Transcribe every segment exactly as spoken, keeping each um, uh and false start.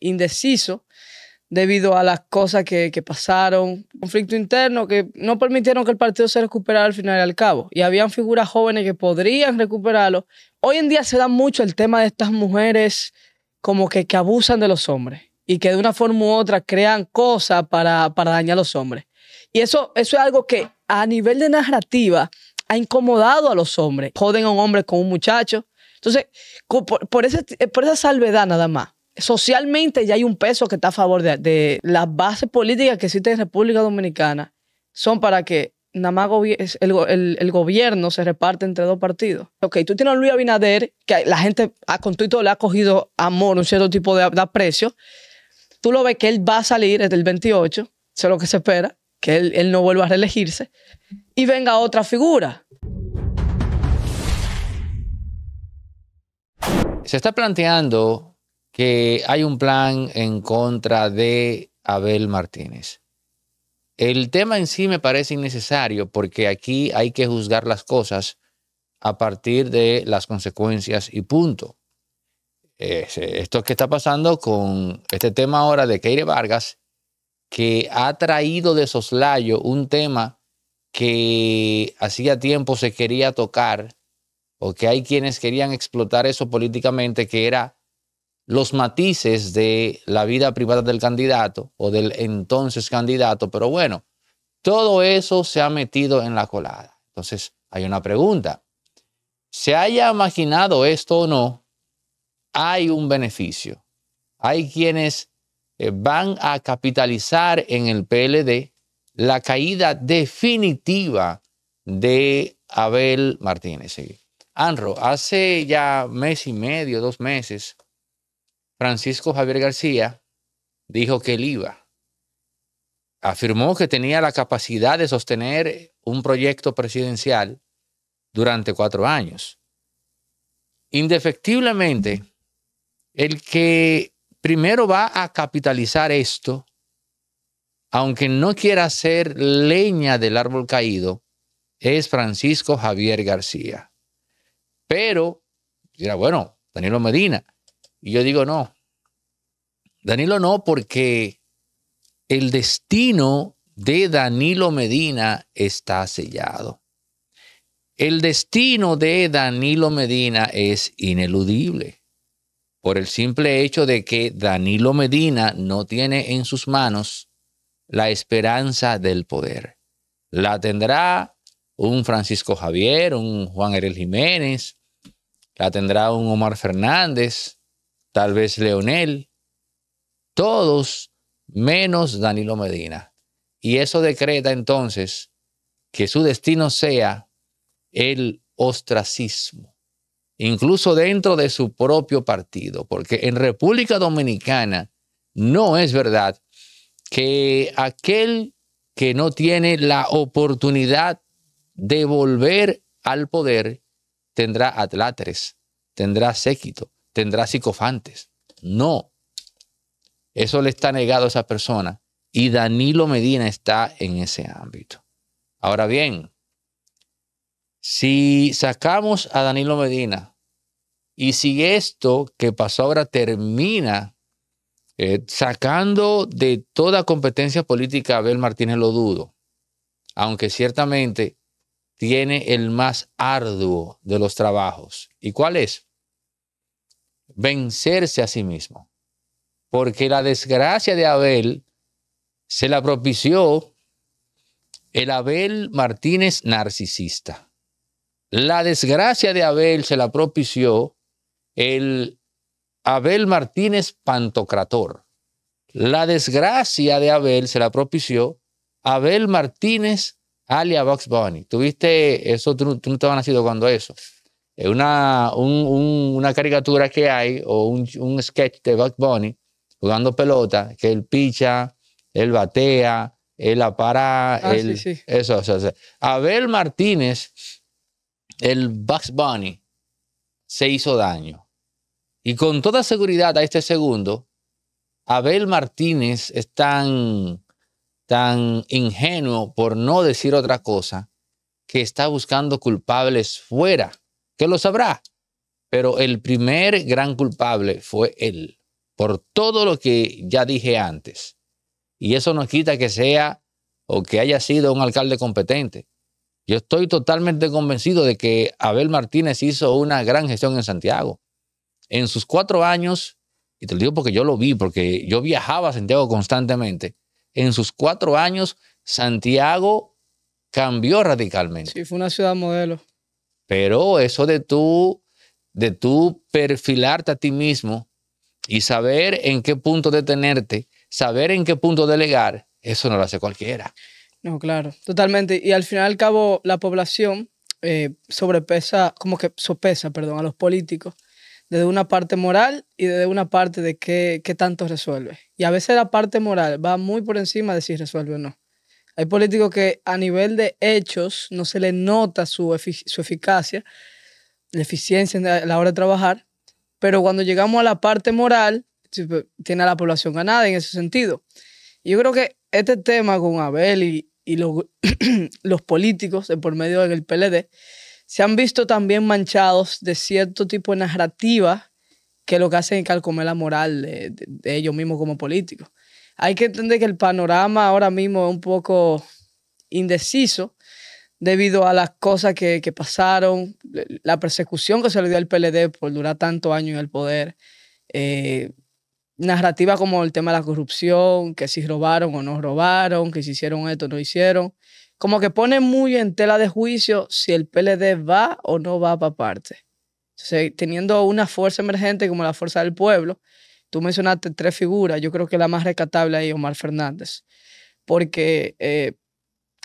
indeciso debido a las cosas que, que pasaron, conflicto interno que no permitieron que el partido se recuperara al final y al cabo. Y habían figuras jóvenes que podrían recuperarlo. Hoy en día se da mucho el tema de estas mujeres como que, que abusan de los hombres y que de una forma u otra crean cosas para, para dañar a los hombres. Y eso, eso es algo que a nivel de narrativa ha incomodado a los hombres. Joden a un hombre con un muchacho. Entonces, por, por, ese, por esa salvedad nada más. Socialmente ya hay un peso que está a favor de, de las bases políticas que existen en República Dominicana. Son para que nada más el, el, el gobierno se reparte entre dos partidos. Ok, tú tienes a Luis Abinader, que la gente a, con todo le ha cogido amor, un cierto tipo de, de aprecio. Tú lo ves que él va a salir desde el veintiocho, eso es lo que se espera, que él, él no vuelva a reelegirse, y venga otra figura. Se está planteando que hay un plan en contra de Abel Martínez. El tema en sí me parece innecesario porque aquí hay que juzgar las cosas a partir de las consecuencias y punto. Esto que está pasando con este tema ahora de Keire Vargas, que ha traído de soslayo un tema que hacía tiempo se quería tocar o que hay quienes querían explotar eso políticamente, que era los matices de la vida privada del candidato o del entonces candidato, pero bueno, todo eso se ha metido en la colada. Entonces, hay una pregunta. ¿Se haya maquinado esto o no? Hay un beneficio. Hay quienes van a capitalizar en el P L D la caída definitiva de Abel Martínez. Anro, hace ya mes y medio, dos meses, Francisco Javier García dijo que él iba. Afirmó que tenía la capacidad de sostener un proyecto presidencial durante cuatro años. Indefectiblemente, el que primero va a capitalizar esto, aunque no quiera hacer leña del árbol caído, es Francisco Javier García. Pero, dirá, bueno, Danilo Medina. Y yo digo no, Danilo no, porque el destino de Danilo Medina está sellado. El destino de Danilo Medina es ineludible por el simple hecho de que Danilo Medina no tiene en sus manos la esperanza del poder. La tendrá un Francisco Javier, un Juan Erel Jiménez, la tendrá un Omar Fernández, tal vez Leonel, todos menos Danilo Medina. Y eso decreta entonces que su destino sea el ostracismo, incluso dentro de su propio partido, porque en República Dominicana no es verdad que aquel que no tiene la oportunidad de volver al poder tendrá atláteres, tendrá séquito, tendrá psicofantes. No. Eso le está negado a esa persona. Y Danilo Medina está en ese ámbito. Ahora bien, si sacamos a Danilo Medina y si esto que pasó ahora termina eh, sacando de toda competencia política a Abel Martínez, lo dudo. Aunque ciertamente tiene el más arduo de los trabajos. ¿Y cuál es? Vencerse a sí mismo, porque la desgracia de Abel se la propició el Abel Martínez narcisista. La desgracia de Abel se la propició el Abel Martínez pantocrator. La desgracia de Abel se la propició Abel Martínez alias Bugs Bunny. Tuviste eso, tú, tú no estabas nacido cuando eso. Una, un, un, una caricatura que hay o un, un sketch de Bugs Bunny jugando pelota, que él picha, él batea, él apara, ah, él, sí, sí. Eso, o sea, o sea, Abel Martínez, el Bugs Bunny, se hizo daño. Y con toda seguridad a este segundo, Abel Martínez es tan, tan ingenuo, por no decir otra cosa, que está buscando culpables fuera. Que lo sabrá, pero el primer gran culpable fue él. por todo lo que ya dije antes. Y eso no quita que sea o que haya sido un alcalde competente. Yo estoy totalmente convencido de que Abel Martínez hizo una gran gestión en Santiago. En sus cuatro años, y te lo digo porque yo lo vi, porque yo viajaba a Santiago constantemente, en sus cuatro años Santiago cambió radicalmente. Sí, fue una ciudad modelo. Pero eso de tú, de tú perfilarte a ti mismo y saber en qué punto detenerte, saber en qué punto delegar, eso no lo hace cualquiera. No, claro, totalmente. Y al final y al cabo la población eh, sobrepesa, como que sopesa, perdón, a los políticos desde una parte moral y desde una parte de qué, qué tanto resuelve. Y a veces la parte moral va muy por encima de si resuelve o no. Hay políticos que a nivel de hechos no se les nota su, efic su eficacia, la eficiencia a la hora de trabajar, pero cuando llegamos a la parte moral, tiene a la población ganada en ese sentido. Y yo creo que este tema con Abel y, y los, los políticos de por medio del P L D se han visto también manchados de cierto tipo de narrativa que lo que hacen es calcomer la moral de, de, de ellos mismos como políticos. Hay que entender que el panorama ahora mismo es un poco indeciso debido a las cosas que, que pasaron, la persecución que se le dio al P L D por durar tantos años en el poder, eh, narrativas como el tema de la corrupción, que si robaron o no robaron, que si hicieron esto o no hicieron. Como que pone muy en tela de juicio si el P L D va o no va para parte. Entonces, teniendo una fuerza emergente como la Fuerza del Pueblo, tú mencionaste tres figuras. Yo creo que la más rescatable ahí es Omar Fernández. Porque eh,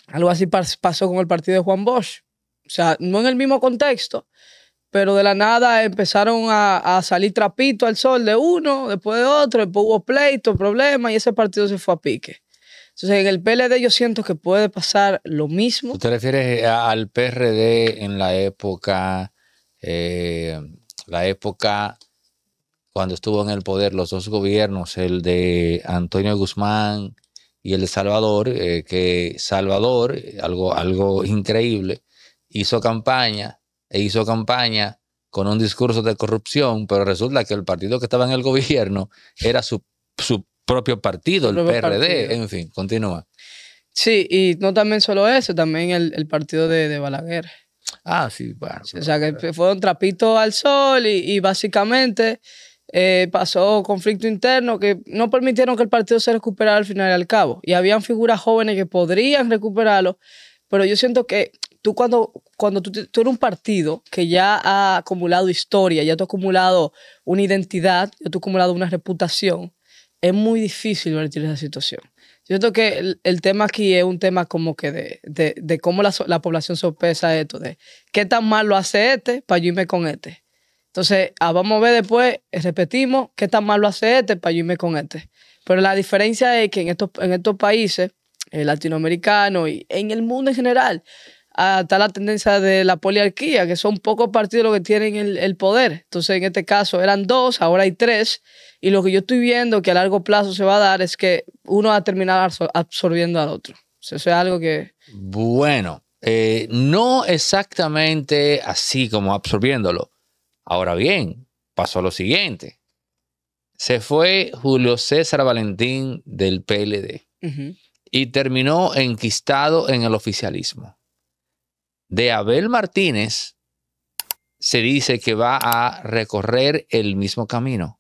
algo así pasó con el partido de Juan Bosch. O sea, no en el mismo contexto, pero de la nada empezaron a, a salir trapito al sol de uno, después de otro, después hubo pleito, problemas, y ese partido se fue a pique. Entonces, en el P L D yo siento que puede pasar lo mismo. ¿Tú te refieres al P R D en la época, eh, la época... cuando estuvo en el poder los dos gobiernos, el de Antonio Guzmán y el de Salvador, eh, que Salvador, algo, algo increíble, hizo campaña e hizo campaña con un discurso de corrupción, pero resulta que el partido que estaba en el gobierno era su, su propio partido, el P R D, en fin, continúa. Sí, y no también solo eso, también el, el partido de, de Balaguer. Ah, sí, bueno. O sea, que fue un trapito al sol y, y básicamente... Eh, pasó conflicto interno que no permitieron que el partido se recuperara al final y al cabo. Y habían figuras jóvenes que podrían recuperarlo, pero yo siento que tú cuando, cuando tú, tú eres un partido que ya ha acumulado historia, ya tú has acumulado una identidad, ya tú has acumulado una reputación, es muy difícil vertir esa situación. Yo siento que el, el tema aquí es un tema como que de, de, de cómo la, la población sopesa esto, de qué tan mal lo hace este para yo irme con este. Entonces, ah, vamos a ver después, repetimos, qué tan malo hace este para yo irme con este. Pero la diferencia es que en estos, en estos países eh, latinoamericanos y en el mundo en general ah, está la tendencia de la poliarquía, que son pocos partidos los que tienen el, el poder. Entonces, en este caso eran dos, ahora hay tres. Y lo que yo estoy viendo que a largo plazo se va a dar es que uno va a terminar absorbiendo al otro. Eso es algo que... Bueno, eh, no exactamente así como absorbiéndolo. Ahora bien, pasó lo siguiente. Se fue Julio César Valentín del P L D uh-huh. y terminó enquistado en el oficialismo. De Abel Martínez se dice que va a recorrer el mismo camino.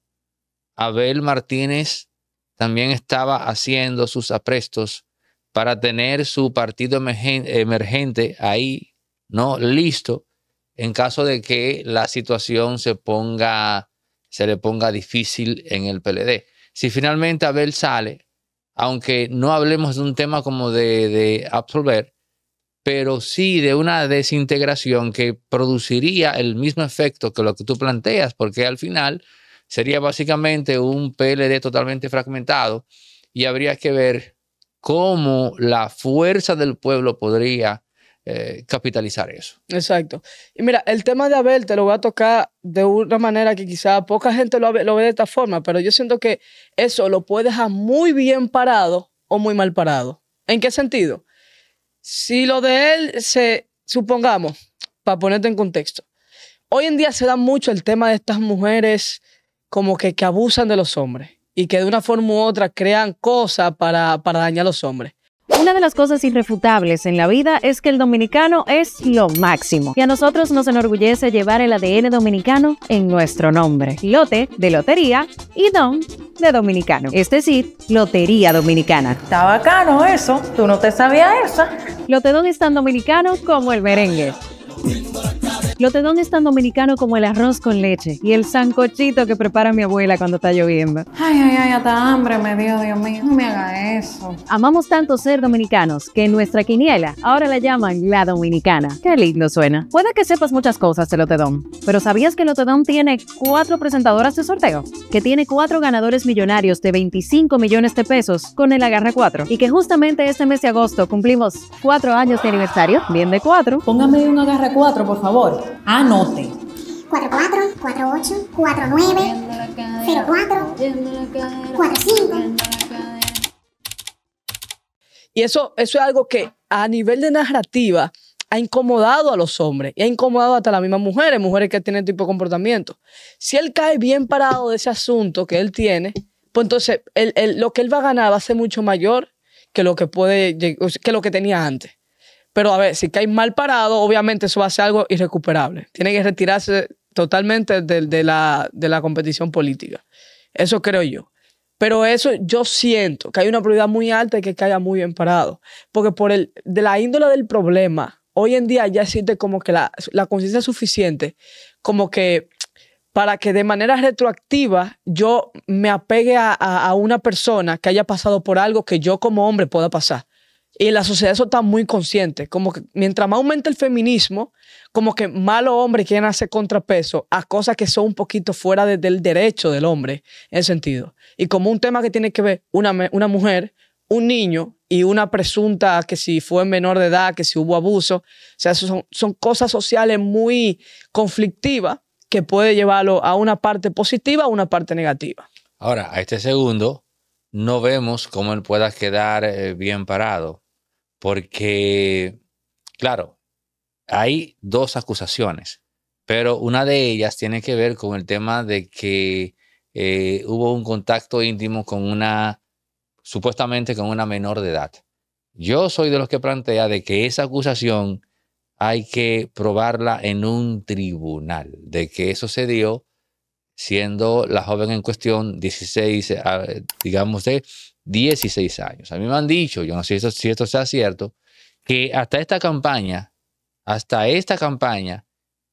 Abel Martínez también estaba haciendo sus aprestos para tener su partido emergente ahí, ¿no? Listo. En caso de que la situación se ponga, se le ponga difícil en el P L D. Si finalmente Abel sale, aunque no hablemos de un tema como de, de absolver, pero sí de una desintegración que produciría el mismo efecto que lo que tú planteas, porque al final sería básicamente un P L D totalmente fragmentado y habría que ver cómo la Fuerza del Pueblo podría Eh, capitalizar eso. Exacto. Y mira, el tema de Abel te lo voy a tocar de una manera que quizá poca gente lo, lo ve de esta forma, pero yo siento que eso lo puede dejar muy bien parado o muy mal parado. ¿En qué sentido? Si lo de él se, supongamos, para ponerte en contexto, hoy en día se da mucho el tema de estas mujeres como que, que abusan de los hombres y que de una forma u otra crean cosas para, para dañar a los hombres. Una de las cosas irrefutables en la vida es que el dominicano es lo máximo y a nosotros nos enorgullece llevar el A D N dominicano en nuestro nombre. Lote de lotería y don de dominicano, es decir, Lotería Dominicana. Está bacano eso, tú no te sabías eso. Lote don es tan dominicano como el merengue. Lotedón es tan dominicano como el arroz con leche y el sancochito que prepara mi abuela cuando está lloviendo. Ay, ay, ay, hasta hambre me dio, Dios mío, no me haga eso. Amamos tanto ser dominicanos que en nuestra quiniela ahora la llaman la dominicana. Qué lindo suena. Puede que sepas muchas cosas de Lotedón, pero ¿sabías que Lotedón tiene cuatro presentadoras de sorteo? Que tiene cuatro ganadores millonarios de veinticinco millones de pesos con el Agarra cuatro y que justamente este mes de agosto cumplimos cuatro años de aniversario, bien de cuatro. Póngame un Agarra cuatro, por favor. Anote. cuatro cuatro, cuatro ocho, cuatro nueve, cero cuatro, cuatro cinco. Y eso, eso es algo que a nivel de narrativa ha incomodado a los hombres y ha incomodado hasta a las mismas mujeres, mujeres que tienen tipo de comportamiento. Si él cae bien parado de ese asunto que él tiene, pues entonces él, él, lo que él va a ganar va a ser mucho mayor que lo que, puede, que, lo que tenía antes. Pero a ver, si cae mal parado, obviamente eso va a ser algo irrecuperable. Tiene que retirarse totalmente de, de, la, de la competición política. Eso creo yo. Pero eso yo siento que hay una probabilidad muy alta de que caiga muy bien parado. Porque por el, de la índole del problema, hoy en día ya existe como que la, la conciencia suficiente como que para que de manera retroactiva yo me apegue a, a, a una persona que haya pasado por algo que yo como hombre pueda pasar. Y en la sociedad eso está muy consciente. Como que mientras más aumenta el feminismo, como que malos hombres quieren hacer contrapeso a cosas que son un poquito fuera de, del derecho del hombre, en ese sentido. Y como un tema que tiene que ver una, una mujer, un niño y una presunta que si fue menor de edad, que si hubo abuso. O sea, eso son, son cosas sociales muy conflictivas que puede llevarlo a una parte positiva o una parte negativa. Ahora, a este segundo no vemos cómo él pueda quedar eh, bien parado. Porque, claro, hay dos acusaciones, pero una de ellas tiene que ver con el tema de que eh, hubo un contacto íntimo con una, supuestamente con una menor de edad. Yo soy de los que plantea de que esa acusación hay que probarla en un tribunal, de que eso se dio siendo la joven en cuestión dieciséis, digamos de dieciséis años. A mí me han dicho, yo no sé si esto, si esto sea cierto, que hasta esta campaña, hasta esta campaña,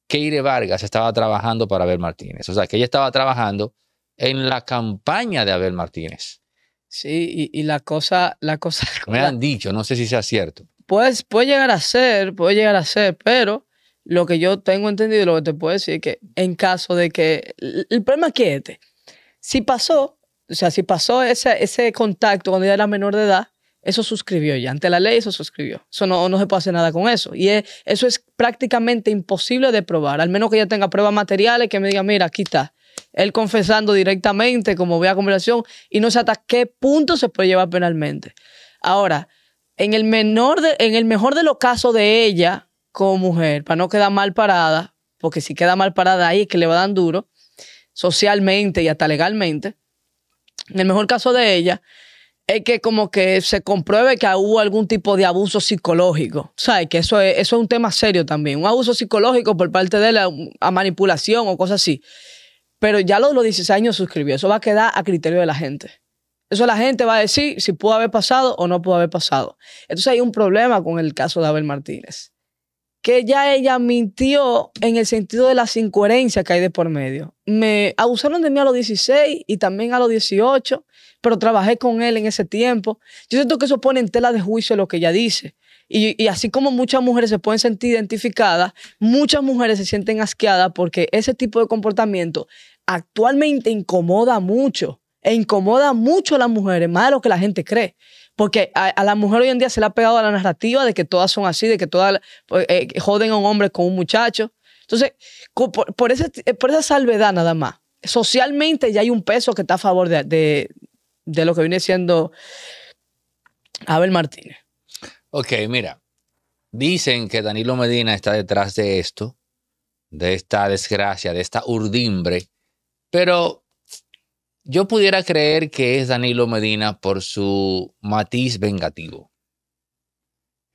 Keire Vargas estaba trabajando para Abel Martínez. O sea, que ella estaba trabajando en la campaña de Abel Martínez. Sí, y, y la cosa... la cosa Me la, han dicho, no sé si sea cierto. Pues puede llegar a ser, puede llegar a ser, pero lo que yo tengo entendido y lo que te puedo decir es que en caso de que... El, el problema es que este, si pasó... O sea, si pasó ese, ese contacto cuando ella era menor de edad, eso suscribió ya. Ante la ley eso suscribió. Eso no, no se puede hacer nada con eso. Y es, eso es prácticamente imposible de probar. Al menos que ella tenga pruebas materiales que me diga, mira, aquí está. Él confesando directamente como vea conversación y no sé hasta qué punto se puede llevar penalmente. Ahora, en el, menor de, en el mejor de los casos de ella como mujer, para no quedar mal parada, porque si queda mal parada ahí es que le va a dar duro, socialmente y hasta legalmente. En el mejor caso de ella, es que como que se compruebe que hubo algún tipo de abuso psicológico. ¿Sabes? Que eso es, eso es un tema serio también. Un abuso psicológico por parte de la a manipulación o cosas así. Pero ya los, los dieciséis años suscribió. Eso va a quedar a criterio de la gente. Eso la gente va a decir si pudo haber pasado o no pudo haber pasado. Entonces hay un problema con el caso de Abel Martínez. Que ya ella mintió en el sentido de las incoherencias que hay de por medio. Me abusaron de mí a los dieciséis y también a los dieciocho, pero trabajé con él en ese tiempo. Yo siento que eso pone en tela de juicio lo que ella dice. Y, y así como muchas mujeres se pueden sentir identificadas, muchas mujeres se sienten asqueadas porque ese tipo de comportamiento actualmente incomoda mucho. E incomoda mucho a las mujeres, más de lo que la gente cree. Porque a, a la mujer hoy en día se le ha pegado a la narrativa de que todas son así, de que todas eh, joden a un hombre con un muchacho. Entonces, por, por, ese, por esa salvedad nada más, socialmente ya hay un peso que está a favor de, de, de lo que viene siendo Abel Martínez. Ok, mira, dicen que Danilo Medina está detrás de esto, de esta desgracia, de esta urdimbre, pero Yo pudiera creer que es Danilo Medina por su matiz vengativo.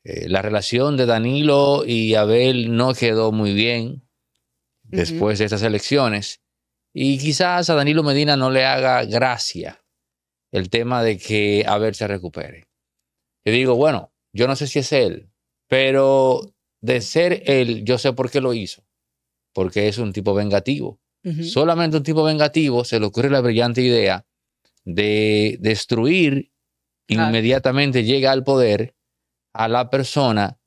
Eh, la relación de Danilo y Abel no quedó muy bien después de estas elecciones. Y quizás a Danilo Medina no le haga gracia el tema de que Abel se recupere. Yo digo, bueno, yo no sé si es él, pero de ser él, yo sé por qué lo hizo. Porque es un tipo vengativo. Uh-huh. Solamente un tipo vengativo se le ocurre la brillante idea de destruir inmediatamente, llega al poder, a la persona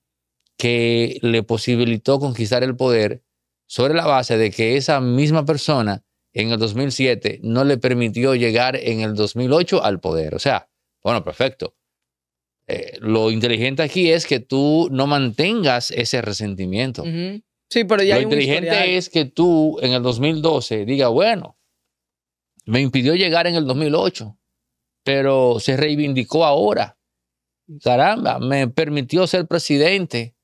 que le posibilitó conquistar el poder sobre la base de que esa misma persona en el dos mil siete no le permitió llegar en el dos mil ocho al poder. O sea, bueno, perfecto. Eh, lo inteligente aquí es que tú no mantengas ese resentimiento. Uh-huh. Sí, pero ya lo hay inteligente historial. Es que tú en el dos mil doce digas, bueno, me impidió llegar en el dos mil ocho, pero se reivindicó ahora. Caramba, me permitió ser presidente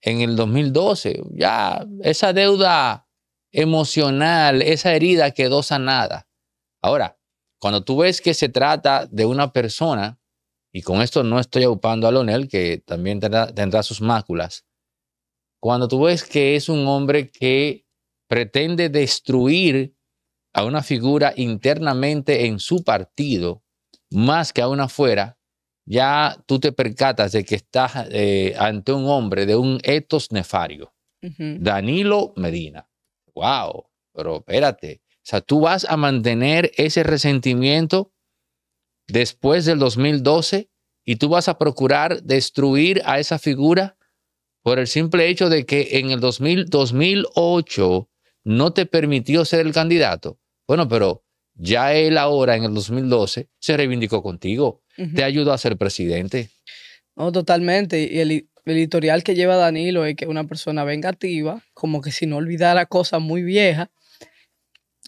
en el dos mil doce. Ya, esa deuda emocional, esa herida quedó sanada. Ahora, cuando tú ves que se trata de una persona, y con esto no estoy aupando a Leonel, que también tendrá, tendrá sus máculas, cuando tú ves que es un hombre que pretende destruir a una figura internamente en su partido, más que a una fuera, ya tú te percatas de que estás eh, ante un hombre de un etos nefario. Uh-huh. Danilo Medina. ¡Wow! Pero espérate. O sea, tú vas a mantener ese resentimiento después del dos mil doce y tú vas a procurar destruir a esa figura por el simple hecho de que en el dos mil, dos mil ocho no te permitió ser el candidato. Bueno, pero ya él ahora, en el dos mil doce, se reivindicó contigo. Uh-huh. Te ayudó a ser presidente. No, totalmente. Y el, el editorial que lleva Danilo es que es una persona vengativa, como que si no olvidara cosas muy viejas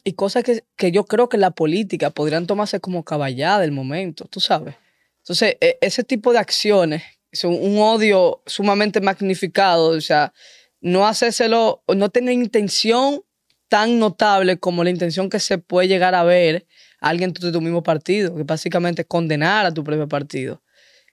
y cosas que, que yo creo que en la política podrían tomarse como caballada del momento, tú sabes. Entonces, ese tipo de acciones... Es un, un odio sumamente magnificado, o sea, no hacérselo, no tener intención tan notable como la intención que se puede llegar a ver a alguien de tu mismo partido, que básicamente es condenar a tu propio partido.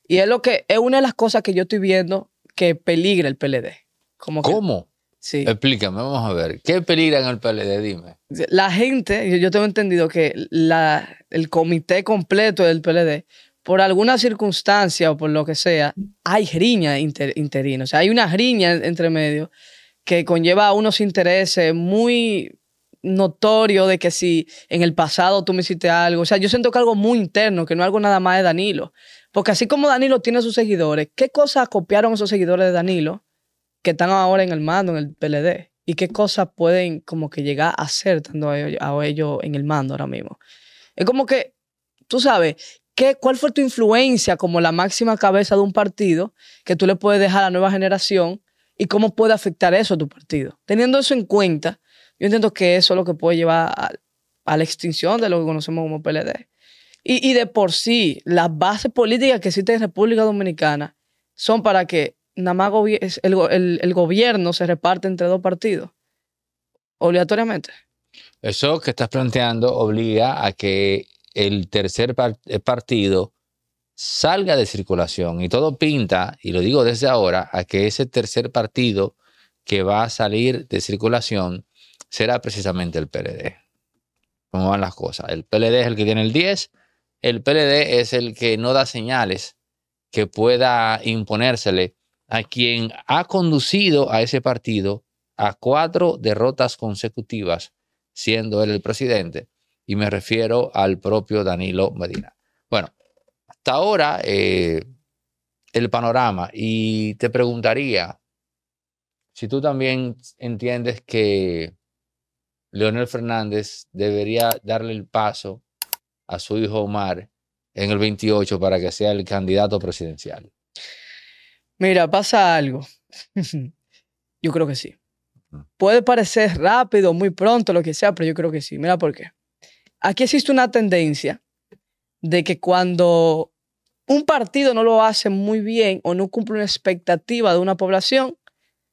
Y es lo que es una de las cosas que yo estoy viendo que peligra el P L D. Como que, ¿cómo? Sí. Explícame, vamos a ver. ¿Qué peligra en el P L D? Dime. La gente, yo tengo entendido que la, el comité completo del P L D, por alguna circunstancia o por lo que sea, hay riña inter, interina. O sea, hay una riña entre medio que conlleva unos intereses muy notorios de que si en el pasado tú me hiciste algo. O sea, yo siento que algo muy interno, que no algo nada más de Danilo. Porque así como Danilo tiene sus seguidores, ¿qué cosas copiaron esos seguidores de Danilo que están ahora en el mando, en el P L D? ¿Y qué cosas pueden como que llegar a hacer tanto a ellos, a ellos en el mando ahora mismo? Es como que, tú sabes... ¿Qué, ¿Cuál fue tu influencia como la máxima cabeza de un partido que tú le puedes dejar a la nueva generación y cómo puede afectar eso a tu partido? Teniendo eso en cuenta, yo entiendo que eso es lo que puede llevar a, a la extinción de lo que conocemos como P L D. Y, y de por sí, las bases políticas que existen en República Dominicana son para que nada más el, el, el gobierno se reparte entre dos partidos, obligatoriamente. Eso que estás planteando obliga a que el tercer par- partido salga de circulación. Y todo pinta, y lo digo desde ahora, a que ese tercer partido que va a salir de circulación será precisamente el P L D. ¿Cómo van las cosas? El P L D es el que tiene el diez. El P L D es el que no da señales que pueda imponérsele a quien ha conducido a ese partido a cuatro derrotas consecutivas, siendo él el presidente. Y me refiero al propio Danilo Medina. Bueno, hasta ahora eh, el panorama. Y te preguntaría si tú también entiendes que Leonel Fernández debería darle el paso a su hijo Omar en el veintiocho para que sea el candidato presidencial. Mira, pasa algo. Yo creo que sí. Puede parecer rápido, muy pronto, lo que sea, pero yo creo que sí. Mira por qué. Aquí existe una tendencia de que cuando un partido no lo hace muy bien o no cumple una expectativa de una población,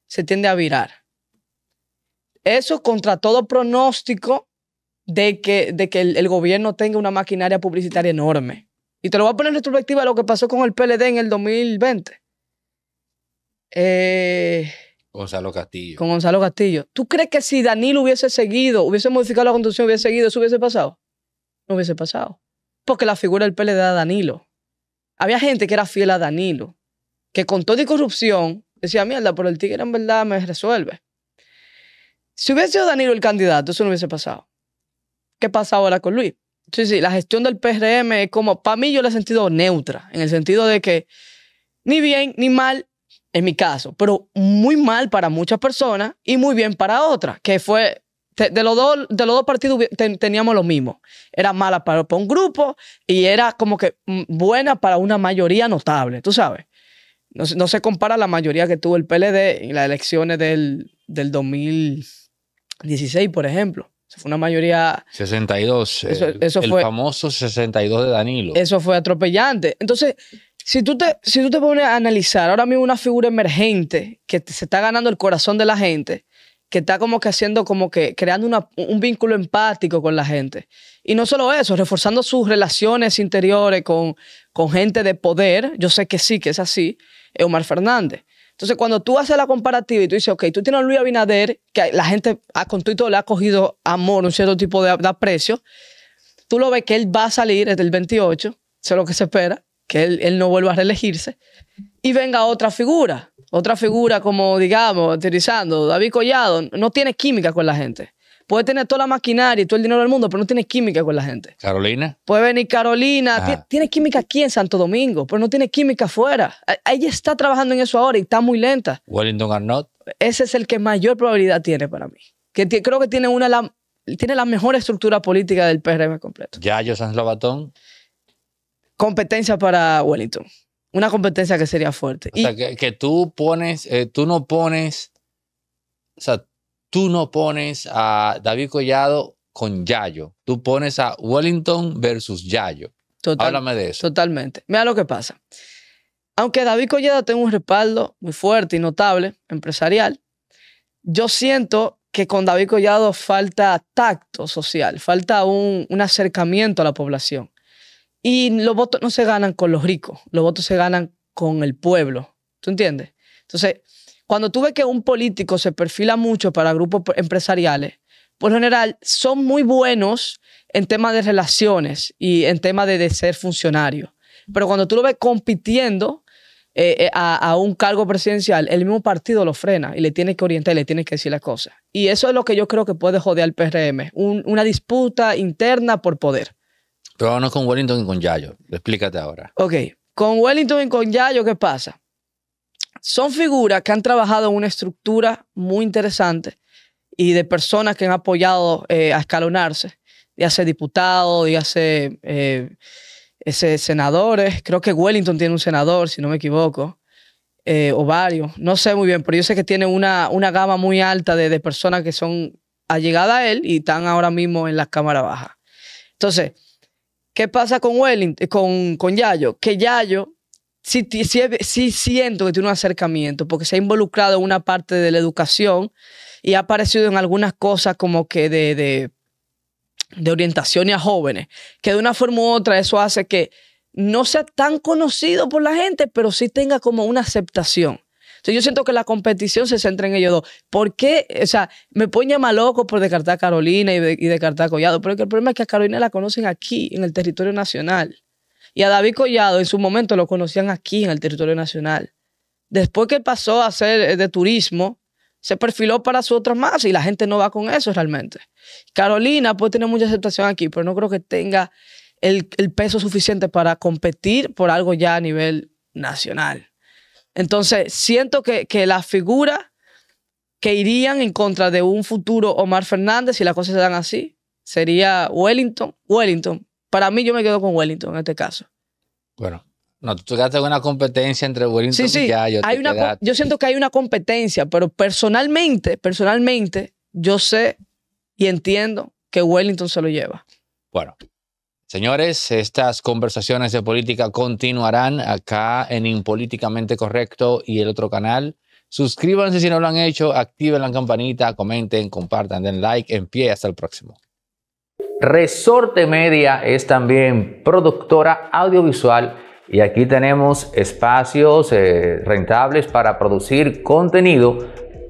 se tiende a virar. Eso, contra todo pronóstico, de que, de que el, el gobierno tenga una maquinaria publicitaria enorme. Y te lo voy a poner en retrospectiva a lo que pasó con el P L D en el dos mil veinte. Eh, Gonzalo Castillo. Con Gonzalo Castillo. ¿Tú crees que si Danilo hubiese seguido, hubiese modificado la constitución, hubiese seguido, eso hubiese pasado? No hubiese pasado. Porque la figura del P L D era Danilo. Había gente que era fiel a Danilo, que con todo y corrupción decía, mierda, pero el tigre en verdad me resuelve. Si hubiese sido Danilo el candidato, eso no hubiese pasado. ¿Qué pasa ahora con Luis? Sí, sí, la gestión del P R M es como, para mí yo la he sentido neutra, en el sentido de que ni bien ni mal, en mi caso, pero muy mal para muchas personas y muy bien para otras, que fue, de los dos, de los dos partidos ten, teníamos lo mismo. Era mala para, para un grupo y era como que buena para una mayoría notable, tú sabes. No, no se compara la mayoría que tuvo el P L D en las elecciones del, del dos mil dieciséis, por ejemplo. Fue una mayoría... sesenta y dos. Eso, eso el fue, famoso sesenta y dos de Danilo. Eso fue atropellante. Entonces, si tú, te, si tú te pones a analizar ahora mismo una figura emergente que te, se está ganando el corazón de la gente, que está como que haciendo, como que creando una, un vínculo empático con la gente. Y no solo eso, reforzando sus relaciones interiores con, con gente de poder. Yo sé que sí, que es así. Es Omar Fernández. Entonces, cuando tú haces la comparativa y tú dices, ok, tú tienes a Luis Abinader, que la gente con todo y todo le ha cogido amor, un cierto tipo de, de aprecio, tú lo ves que él va a salir desde el veintiocho, eso es lo que se espera, que él, él no vuelva a reelegirse, y venga otra figura, otra figura como, digamos, utilizando David Collado, no tiene química con la gente. Puede tener toda la maquinaria y todo el dinero del mundo, pero no tiene química con la gente. ¿Carolina? Puede venir Carolina. Tiene, tiene química aquí en Santo Domingo, pero no tiene química afuera. Ella está trabajando en eso ahora y está muy lenta. Wellington Arnott. Ese es el que mayor probabilidad tiene para mí. Que creo que tiene, una, la, tiene la mejor estructura política del P R M completo. Yayo Sanz Lovatón. Competencia para Wellington. Una competencia que sería fuerte. O y, sea, que, que tú pones, eh, tú no pones... O sea, tú no pones a David Collado con Yayo. Tú pones a Wellington versus Yayo. Total, háblame de eso. Totalmente. Mira lo que pasa. Aunque David Collado tenga un respaldo muy fuerte y notable, empresarial, yo siento que con David Collado falta tacto social, falta un, un acercamiento a la población. Y los votos no se ganan con los ricos, los votos se ganan con el pueblo. ¿Tú entiendes? Entonces... cuando tú ves que un político se perfila mucho para grupos empresariales, por lo general son muy buenos en temas de relaciones y en temas de, de ser funcionario. Pero cuando tú lo ves compitiendo eh, a, a un cargo presidencial, el mismo partido lo frena y le tiene que orientar y le tiene que decir las cosas. Y eso es lo que yo creo que puede joder al P R M, un, una disputa interna por poder. Pero vámonos con Wellington y con Yayo. Explícate ahora. Ok. Con Wellington y con Yayo, ¿qué pasa? Son figuras que han trabajado en una estructura muy interesante y de personas que han apoyado eh, a escalonarse, ya sea diputados, ya sea eh, senadores. Creo que Wellington tiene un senador, si no me equivoco, eh, o varios. No sé muy bien, pero yo sé que tiene una, una gama muy alta de, de personas que son allegadas a él y están ahora mismo en la Cámara Baja. Entonces, ¿qué pasa con, Wellington, con, con Yayo? Que Yayo... Sí, sí, sí siento que tiene un acercamiento porque se ha involucrado en una parte de la educación y ha aparecido en algunas cosas como que de, de, de orientación a jóvenes, que de una forma u otra eso hace que no sea tan conocido por la gente, pero sí tenga como una aceptación. Entonces yo siento que la competición se centra en ellos dos. ¿Por qué? O sea, me pueden llamar loco por descartar a Carolina y, de, y descartar a Collado, pero el problema es que a Carolina la conocen aquí, en el territorio nacional. Y a David Collado en su momento lo conocían aquí en el territorio nacional. Después que pasó a ser de turismo, se perfiló para su otra más y la gente no va con eso realmente. Carolina puede tener mucha aceptación aquí, pero no creo que tenga el, el peso suficiente para competir por algo ya a nivel nacional. Entonces, siento que, que la figura que irían en contra de un futuro Omar Fernández, si las cosas se dan así, sería Wellington, Wellington. Para mí, yo me quedo con Wellington en este caso. Bueno, no, tú quedaste con una competencia entre Wellington sí, sí. y Yayo. Hay una, yo siento que hay una competencia, pero personalmente, personalmente, yo sé y entiendo que Wellington se lo lleva. Bueno, señores, estas conversaciones de política continuarán acá en Impolíticamente Correcto y el otro canal. Suscríbanse si no lo han hecho, activen la campanita, comenten, compartan, den like, en pie, hasta el próximo. Resorte Media es también productora audiovisual y aquí tenemos espacios eh, rentables para producir contenido,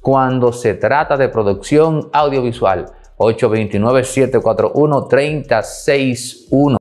cuando se trata de producción audiovisual. ocho dos nueve, siete cuatro uno, tres cero seis uno.